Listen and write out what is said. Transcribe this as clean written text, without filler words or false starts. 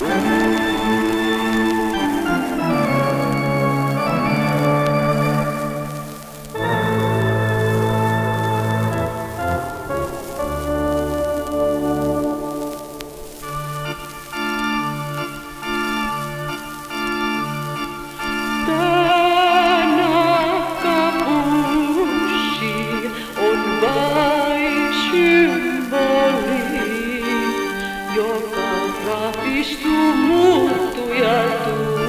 Rapistuu muuttuja.